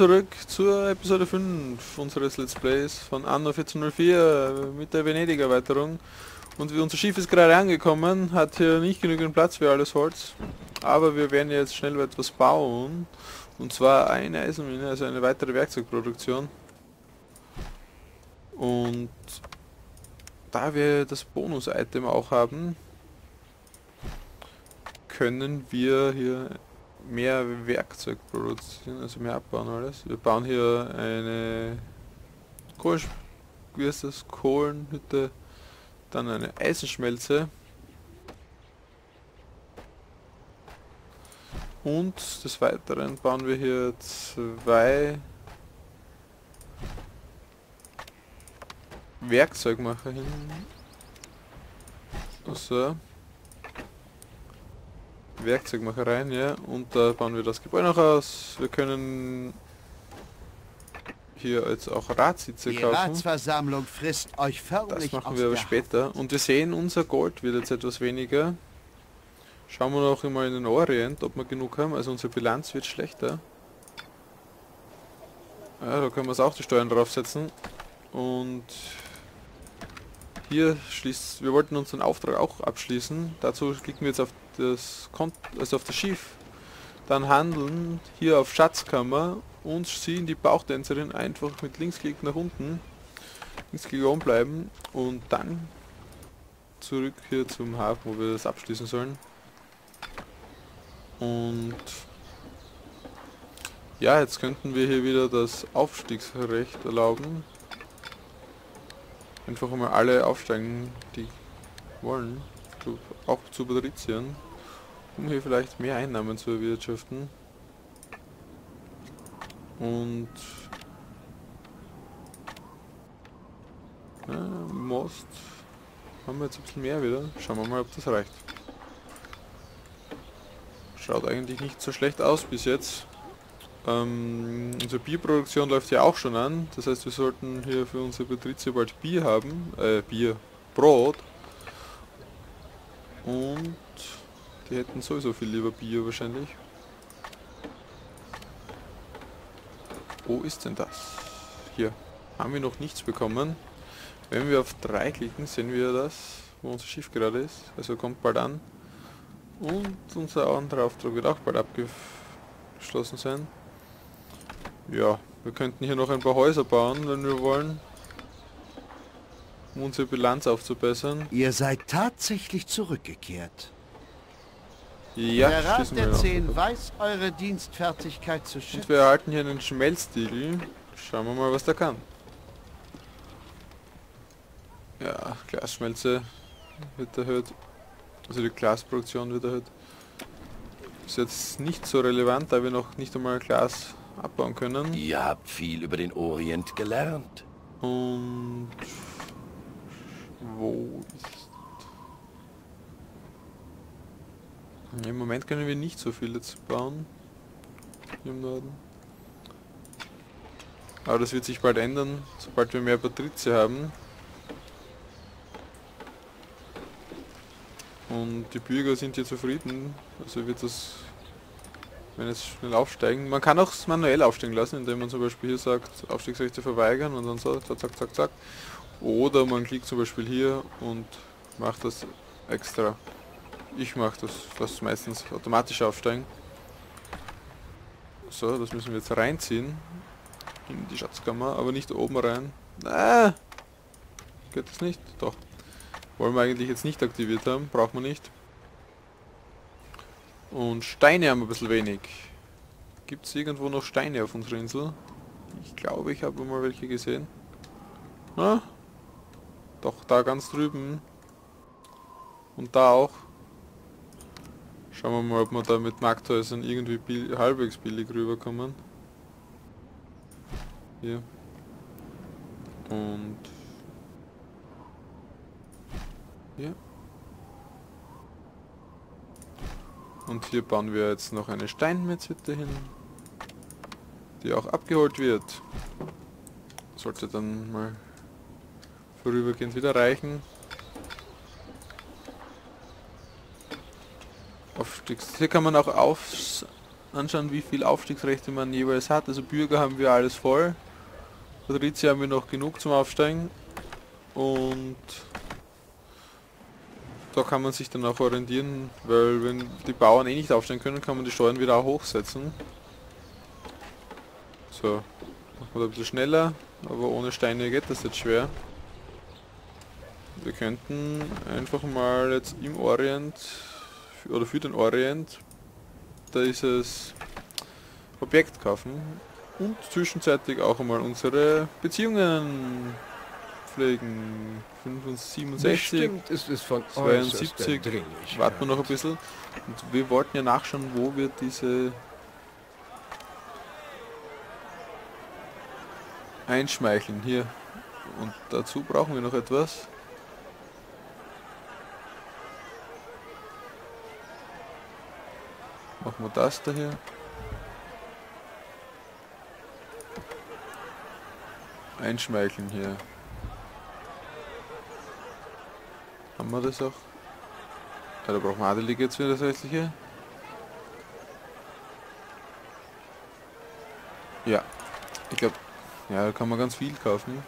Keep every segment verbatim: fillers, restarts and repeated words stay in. zurück zur Episode fünf unseres Let's Plays von Anno vierzehnhundertvier mit der Venedig-Erweiterung. Und unser Schiff ist gerade angekommen, hat hier nicht genügend Platz für alles Holz, aber wir werden jetzt schnell etwas bauen, und zwar eine Eisenmine, also eine weitere Werkzeugproduktion. Und da wir das Bonus-Item auch haben, können wir hier mehr Werkzeug produzieren, also mehr abbauen alles. Wir bauen hier eine Kohlen, wie heißt das? Kohlenhütte, dann eine Eisenschmelze und des Weiteren bauen wir hier zwei Werkzeugmacher hin. Also Werkzeugmachereien, ja, und da bauen wir das Gebäude noch aus. Wir können hier jetzt auch Ratsitze kaufen. Die Ratsversammlung frisst euch förmlich. Das machen wir aber später. Und wir sehen, unser Gold wird jetzt etwas weniger. Schauen wir noch immer in den Orient, ob wir genug haben. Also unsere Bilanz wird schlechter. Ja, da können wir es auch die Steuern draufsetzen. Und hier schließt, wir wollten unseren Auftrag auch abschließen. Dazu klicken wir jetzt auf das Konto, also auf das Schiff. Dann handeln, hier auf Schatzkammer, und ziehen die Bauchtänzerin einfach mit Linksklick nach unten. Linksklick oben bleiben und dann zurück hier zum Hafen, wo wir das abschließen sollen. Und ja, jetzt könnten wir hier wieder das Aufstiegsrecht erlauben. Einfach mal alle aufsteigen, die wollen, auch zu Patriziern, um hier vielleicht mehr Einnahmen zu erwirtschaften. Und ja, Most haben wir jetzt ein bisschen mehr wieder. Schauen wir mal, ob das reicht. Schaut eigentlich nicht so schlecht aus bis jetzt. Ähm, unsere Bierproduktion läuft ja auch schon an, das heißt, wir sollten hier für unsere Patrizier bald Bier haben, äh, Bier, Brot, und die hätten sowieso viel lieber Bier wahrscheinlich. Wo ist denn das? Hier, haben wir noch nichts bekommen. Wenn wir auf drei klicken, sehen wir das, wo unser Schiff gerade ist, also kommt bald an. Und unser anderer Auftrag wird auch bald abgeschlossen sein. Ja, wir könnten hier noch ein paar Häuser bauen, wenn wir wollen, um unsere Bilanz aufzubessern. Ihr seid tatsächlich zurückgekehrt. Ja, der Rat der Zehn weiß eure Dienstfertigkeit zu schätzen. Und wir erhalten hier einen Schmelztiegel. Schauen wir mal, was der kann. Ja, Glas-Schmelze wird erhöht. Also die Glasproduktion wird erhöht. Ist jetzt nicht so relevant, da wir noch nicht einmal Glas abbauen können. Ihr habt viel über den Orient gelernt. Und wo ist... Im Moment können wir nicht so viel jetzt bauen. Hier im Norden. Aber das wird sich bald ändern, sobald wir mehr Patrizier haben. Und die Bürger sind hier zufrieden. Also wird das... Wenn es schnell aufsteigen. Man kann auch manuell aufsteigen lassen, indem man zum Beispiel hier sagt, Aufstiegsrechte verweigern und dann so, zack, zack, zack, zack. Oder man klickt zum Beispiel hier und macht das extra. Ich mache das fast meistens automatisch aufsteigen. So, das müssen wir jetzt reinziehen. In die Schatzkammer, aber nicht oben rein. Ah, geht das nicht? Doch. Wollen wir eigentlich jetzt nicht aktiviert haben, braucht man nicht. Und Steine haben wir ein bisschen wenig. Gibt es irgendwo noch Steine auf unserer Insel? Ich glaube, ich habe mal welche gesehen. Na? Doch, da ganz drüben. Und da auch. Schauen wir mal, ob wir da mit Markthäusern irgendwie bil- halbwegs billig rüberkommen. Hier. Und... hier. Und hier bauen wir jetzt noch eine Steinmetzhütte hin, die auch abgeholt wird. Sollte dann mal vorübergehend wieder reichen. Aufstiegs... Hier kann man auch aufs anschauen, wie viel Aufstiegsrechte man jeweils hat. Also Bürger haben wir alles voll. Patrizier haben wir noch genug zum Aufsteigen. Und da kann man sich dann auch orientieren, weil wenn die Bauern eh nicht aufsteigen können, kann man die Steuern wieder auch hochsetzen. So, machen wir da ein bisschen schneller, aber ohne Steine geht das jetzt schwer. Wir könnten einfach mal jetzt im Orient, oder für den Orient, da ist es Objekt kaufen und zwischenzeitlich auch einmal unsere Beziehungen pflegen. fünfundsechzig, stimmt, ist es von zweiundsiebzig, warten wir noch ein bisschen. Und wir wollten ja nachschauen, wo wir diese einschmeicheln hier. Und dazu brauchen wir noch etwas. Machen wir das da hier. Einschmeicheln hier. Haben wir das auch? Ja, da brauchen wir Adelige jetzt wieder das restliche. Ja, ich glaube, ja, da kann man ganz viel kaufen.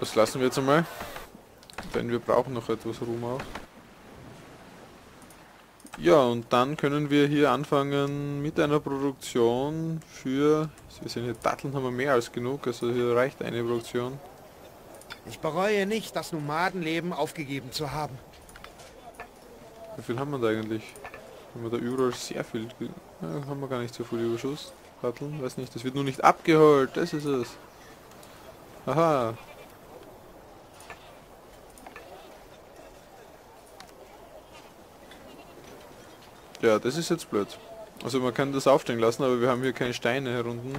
Das lassen wir jetzt einmal. Denn wir brauchen noch etwas Ruhm auch. Ja, und dann können wir hier anfangen mit einer Produktion für... Wir sehen hier, Datteln haben wir mehr als genug, also hier reicht eine Produktion. Ich bereue nicht, das Nomadenleben aufgegeben zu haben. Wie viel haben wir da eigentlich? Haben wir da überall sehr viel... Ja, haben wir gar nicht so viel Überschuss. Datteln, weiß nicht, das wird nur nicht abgeholt, das ist es. Aha. Ja, das ist jetzt blöd. Also man kann das aufstehen lassen, aber wir haben hier keine Steine herunten.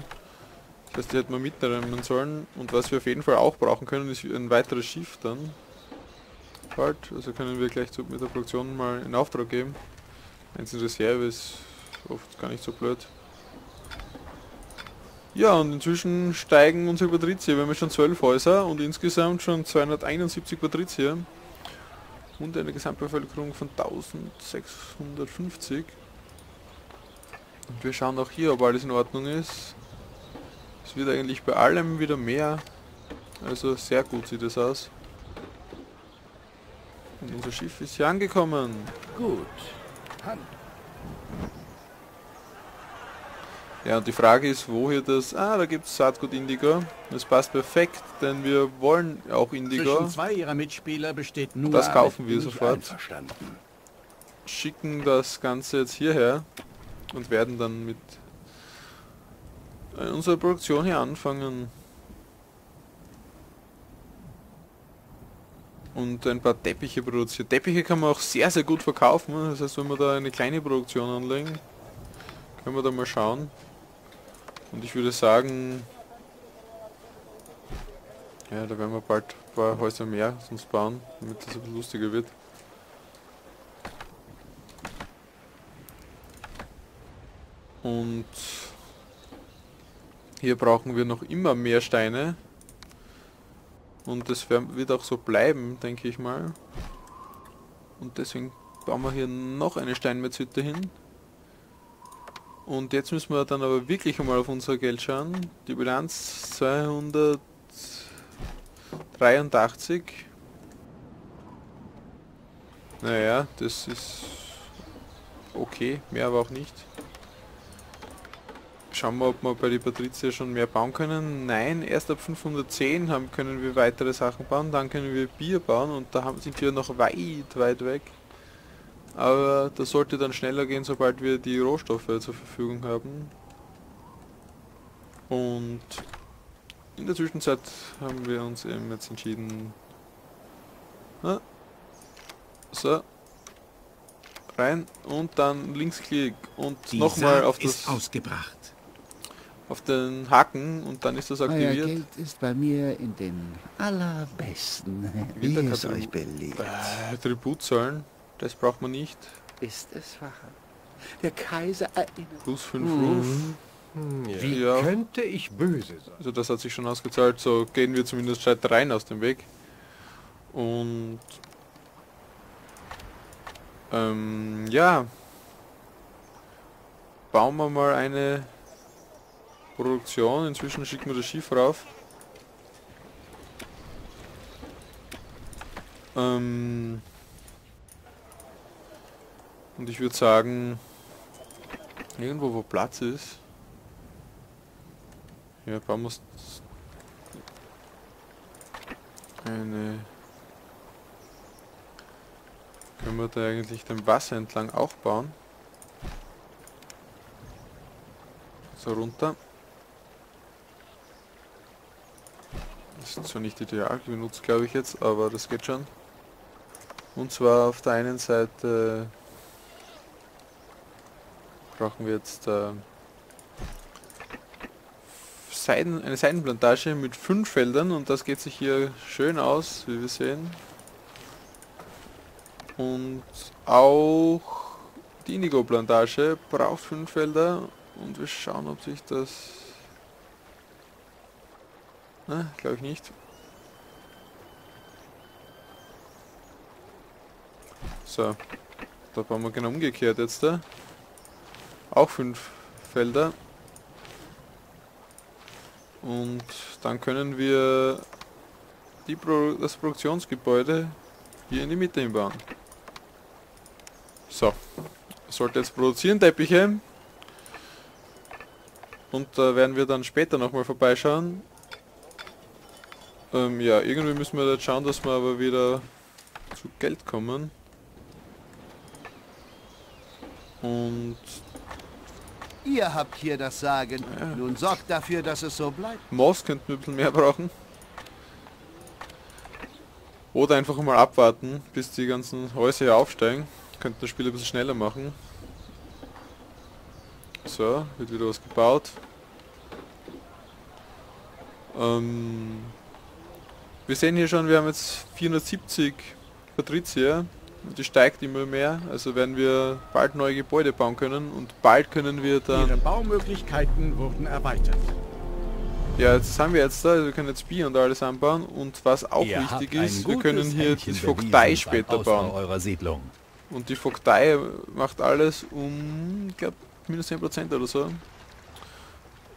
Das heißt, die hätten wir mitnehmen sollen. Und was wir auf jeden Fall auch brauchen können, ist ein weiteres Schiff dann. Bald. Also können wir gleich zu, mit der Produktion mal in Auftrag geben. Eins in Reserve ist oft gar nicht so blöd. Ja, und inzwischen steigen unsere Patrizier. Wir haben schon zwölf Häuser und insgesamt schon zweihunderteinundsiebzig Patrizier. Und eine Gesamtbevölkerung von eintausendsechshundertfünfzig. Und wir schauen auch hier, ob alles in Ordnung ist. Es wird eigentlich bei allem wieder mehr. Also sehr gut sieht es aus. Und unser Schiff ist hier angekommen. Gut. Ja, und die Frage ist, wo hier das... Ah, da gibt es Saatgut Indigo. Das passt perfekt, denn wir wollen auch Indigo. Zwischen zwei ihrer Mitspieler besteht nur das kaufen wir sofort. Schicken das Ganze jetzt hierher und werden dann mit unserer Produktion hier anfangen. Und ein paar Teppiche produzieren. Teppiche kann man auch sehr, sehr gut verkaufen. Das heißt, wenn wir da eine kleine Produktion anlegen, können wir da mal schauen. Und ich würde sagen, ja, da werden wir bald ein paar Häuser mehr sonst bauen, damit das ein bisschen lustiger wird. Und hier brauchen wir noch immer mehr Steine. Und das wird auch so bleiben, denke ich mal. Und deswegen bauen wir hier noch eine Steinmetzhütte hin. Und jetzt müssen wir dann aber wirklich einmal auf unser Geld schauen. Die Bilanz zweihundertdreiundachtzig. Naja, das ist okay, mehr aber auch nicht. Schauen wir, ob wir bei den Patrizier schon mehr bauen können. Nein, erst ab fünfhundertzehn haben, können wir weitere Sachen bauen. Dann können wir Bier bauen und da haben, sind wir noch weit, weit weg. Aber das sollte dann schneller gehen, sobald wir die Rohstoffe zur Verfügung haben. Und in der Zwischenzeit haben wir uns eben jetzt entschieden... Na, so. Rein und dann Linksklick und nochmal auf das... Ist ausgebracht. Auf den Haken und dann ist das aktiviert. Euer Geld ist bei mir in den allerbesten, wie es euch beliebt. Äh, Tribut zahlen. Das braucht man nicht. Ist es wahr? Der Kaiser erinnert. Plus fünf Ruf. Hm. Ja. Wie ja. Könnte ich böse sein? Also das hat sich schon ausgezahlt. So gehen wir zumindest scheit rein aus dem Weg. Und Ähm, ja. Bauen wir mal eine Produktion. Inzwischen schicken wir das Schiff rauf. Ähm, und ich würde sagen, irgendwo wo Platz ist. Ja, bauen wir eine... Können wir da eigentlich dem Wasser entlang auch bauen? So runter. Das ist zwar nicht ideal genutzt, glaube ich jetzt, aber das geht schon. Und zwar auf der einen Seite brauchen wir jetzt äh, Seiden, eine Seidenplantage mit fünf Feldern und das geht sich hier schön aus, wie wir sehen. Und auch die Indigo-Plantage braucht fünf Felder und wir schauen, ob sich das... Na, glaube ich nicht. So, da bauen wir genau umgekehrt jetzt da. Auch fünf Felder. Und dann können wir die Pro- das Produktionsgebäude hier in die Mitte hinbauen. So, sollte jetzt produzieren Teppiche und da äh, werden wir dann später nochmal vorbeischauen. Ähm, ja, irgendwie müssen wir jetzt schauen, dass wir aber wieder zu Geld kommen. Und... Ihr habt hier das Sagen, ja. Nun sorgt dafür, dass es so bleibt. Moss könnten wir ein bisschen mehr brauchen. Oder einfach mal abwarten, bis die ganzen Häuser hier aufsteigen. Könnten das Spiel ein bisschen schneller machen. So, wird wieder was gebaut. Ähm, wir sehen hier schon, wir haben jetzt vierhundertsiebzig Patrizier und die steigt immer mehr, also werden wir bald neue Gebäude bauen können und bald können wir dann... Ihre Baumöglichkeiten wurden erweitert. Ja, das haben wir jetzt da, also wir können jetzt Bier und alles anbauen und was auch Ihr wichtig ist, wir können hier Händchen die Vogtei später bauen. Eurer Siedlung. Und die Vogtei macht alles um, ich glaube, minus zehn Prozent oder so.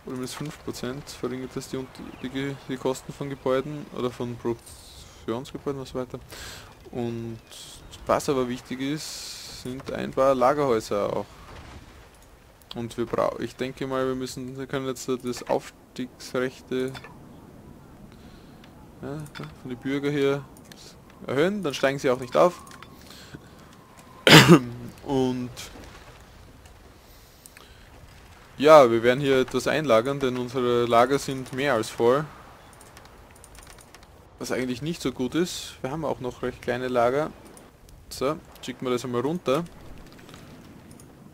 Oder minus fünf Prozent verringert das die, die, die Kosten von Gebäuden oder von Produktionsgebäuden und so weiter. Und was aber wichtig ist, sind ein paar Lagerhäuser auch. Und wir brauchen, ich denke mal, wir müssen, wir können jetzt das Aufstiegsrechte ja, von den Bürgern hier erhöhen, dann steigen sie auch nicht auf. Und ja, wir werden hier etwas einlagern, denn unsere Lager sind mehr als voll. Was eigentlich nicht so gut ist. Wir haben auch noch recht kleine Lager. So, schicken wir das einmal runter.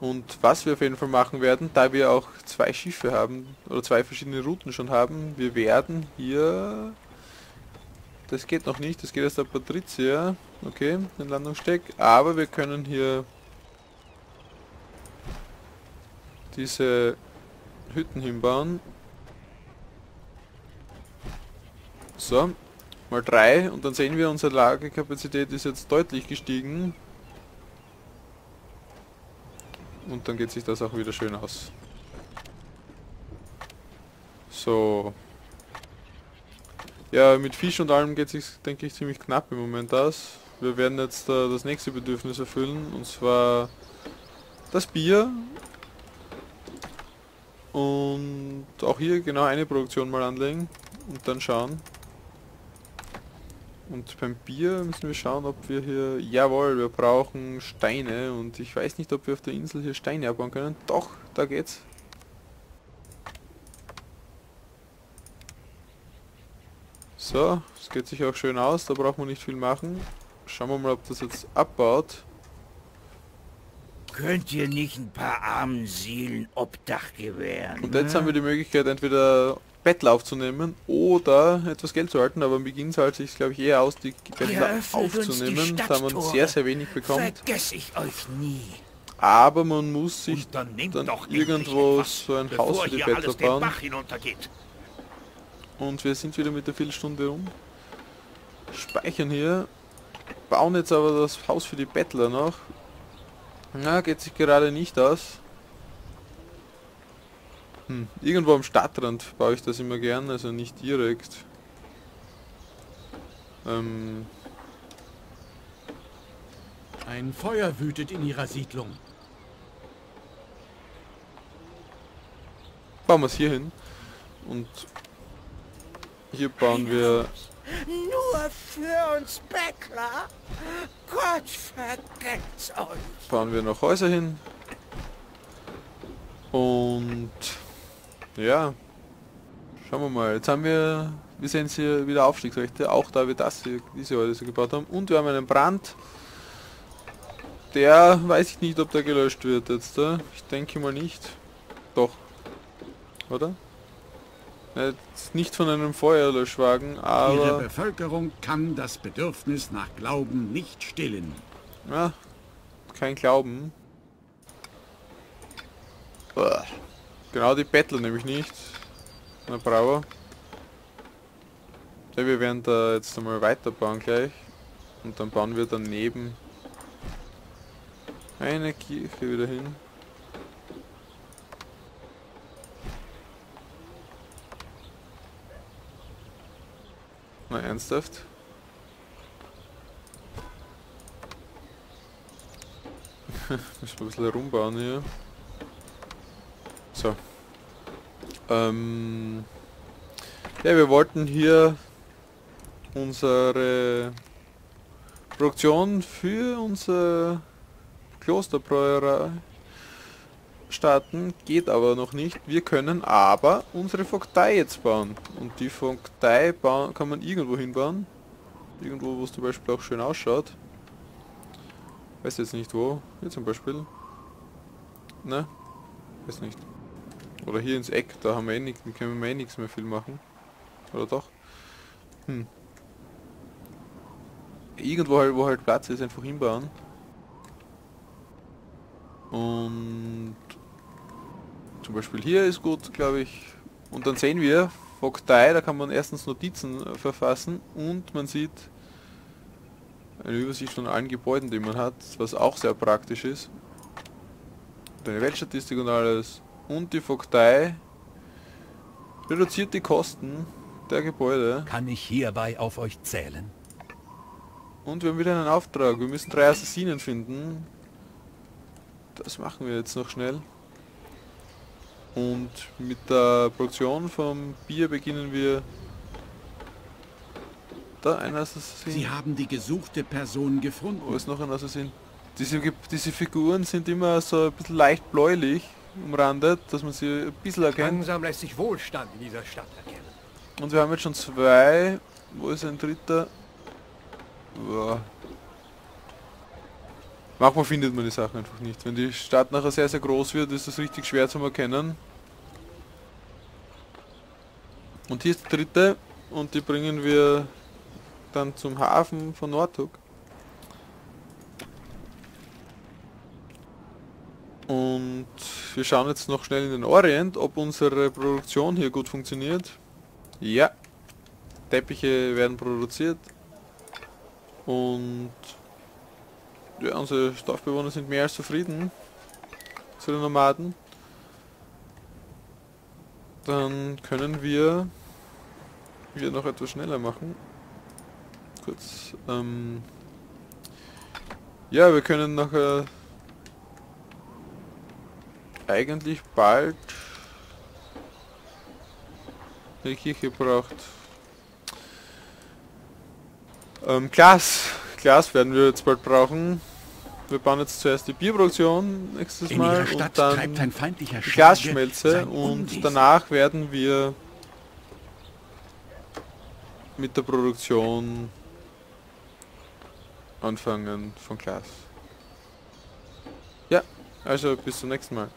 Und was wir auf jeden Fall machen werden, da wir auch zwei Schiffe haben, oder zwei verschiedene Routen schon haben, wir werden hier... Das geht noch nicht, das geht erst ab Patrizier. Okay, den Landungssteg. Aber wir können hier diese Hütten hinbauen. So, mal drei und dann sehen wir, unsere Lagerkapazität ist jetzt deutlich gestiegen. Und dann geht sich das auch wieder schön aus. So. Ja, mit Fisch und allem geht es, denke ich, ziemlich knapp im Moment aus. Wir werden jetzt äh, das nächste Bedürfnis erfüllen, und zwar das Bier. Und auch hier genau eine Produktion mal anlegen und dann schauen. Und beim Bier müssen wir schauen, ob wir hier... Jawohl, wir brauchen Steine und ich weiß nicht, ob wir auf der Insel hier Steine abbauen können. Doch, da geht's. So, das geht sich auch schön aus, da braucht man nicht viel machen. Schauen wir mal, ob das jetzt abbaut. Könnt ihr nicht ein paar armen Seelen Obdach gewähren? Und jetzt ne? haben wir die Möglichkeit, entweder Bettler aufzunehmen oder etwas Geld zu halten, aber am Beginn zahlt sich, glaube ich, eher aus, die Bettler aufzunehmen, da man sehr, sehr wenig bekommt. Vergesse ich euch nie. Aber man muss sich Und dann, dann doch irgendwo etwas, so ein Haus für die Bettler bauen. Und wir sind wieder mit der Viertelstunde rum. Speichern hier. Bauen jetzt aber das Haus für die Bettler noch. Na, geht sich gerade nicht aus. Hm, irgendwo am Stadtrand baue ich das immer gern, also nicht direkt. Ähm. Ein Feuer wütet in ihrer Siedlung. Bauen wir es hier hin. Und hier bauen wir... Nur für uns Bäcker. Gott vergelt's euch. Bauen wir noch Häuser hin. Und... ja. Schauen wir mal. Jetzt haben wir... wir sehen hier wieder Aufstiegsrechte. Auch da wir das hier, diese Häuser gebaut haben. Und wir haben einen Brand. Der... weiß ich nicht, ob der gelöscht wird jetzt. Da. Ich denke mal nicht. Doch. Oder? Jetzt nicht von einem Feuerlöschwagen, aber... Ihre Bevölkerung kann das Bedürfnis nach Glauben nicht stillen. Ja, kein Glauben. Uah. Genau, die Bettler nämlich nicht. Na, bravo. Ja, wir werden da jetzt einmal weiterbauen gleich. Und dann bauen wir daneben eine Kirche wieder hin. Na, ernsthaft? Müssen wir ein bisschen rumbauen hier. So. Ähm. Ja, wir wollten hier unsere Produktion für unsere Klosterbräuerei starten, geht aber noch nicht. Wir können aber unsere Vogtei jetzt bauen. Und die Vogtei bauen, kann man irgendwo hinbauen. Irgendwo, wo es zum Beispiel auch schön ausschaut. Weiß jetzt nicht wo. Hier zum Beispiel. Ne? Weiß nicht. Oder hier ins Eck, da haben wir eh nichts, da können wir eh nichts mehr viel machen. Oder doch? Hm. Irgendwo halt, wo halt Platz ist, einfach hinbauen. Und zum Beispiel hier ist gut, glaube ich. Und dann sehen wir, Vogtei, da kann man erstens Notizen äh, verfassen und man sieht eine Übersicht von allen Gebäuden, die man hat, was auch sehr praktisch ist. Und eine Weltstatistik und alles. Und die Vogtei reduziert die Kosten der Gebäude. Kann ich hierbei auf euch zählen? Und wir haben wieder einen Auftrag. Wir müssen drei Assassinen finden. Das machen wir jetzt noch schnell. Und mit der Produktion vom Bier beginnen wir. Da ein Assassin. Sie haben die gesuchte Person gefunden. Oh, ist noch ein Assassin. Diese, diese Figuren sind immer so ein bisschen leicht bläulich umrandet, dass man sie ein bisschen erkennt. Langsam lässt sich Wohlstand in dieser Stadt erkennen. Und wir haben jetzt schon zwei. Wo ist ein dritter? Boah. Manchmal findet man die Sachen einfach nicht. Wenn die Stadt nachher sehr, sehr groß wird, ist das richtig schwer zu erkennen. Und hier ist der dritte und die bringen wir dann zum Hafen von Nordhuk. Und wir schauen jetzt noch schnell in den Orient, ob unsere Produktion hier gut funktioniert. Ja, Teppiche werden produziert. Und... ja, unsere Dorfbewohner sind mehr als zufrieden zu den Nomaden. Dann können wir hier noch etwas schneller machen. Kurz. Ähm ja, wir können nachher eigentlich bald eine Kirche braucht. Ähm, Glas. Glas werden wir jetzt bald brauchen. Wir bauen jetzt zuerst die Bierproduktion nächstes Mal und dann die Glas-Schmelze und danach werden wir mit der Produktion anfangen von Glas. Ja, also bis zum nächsten Mal.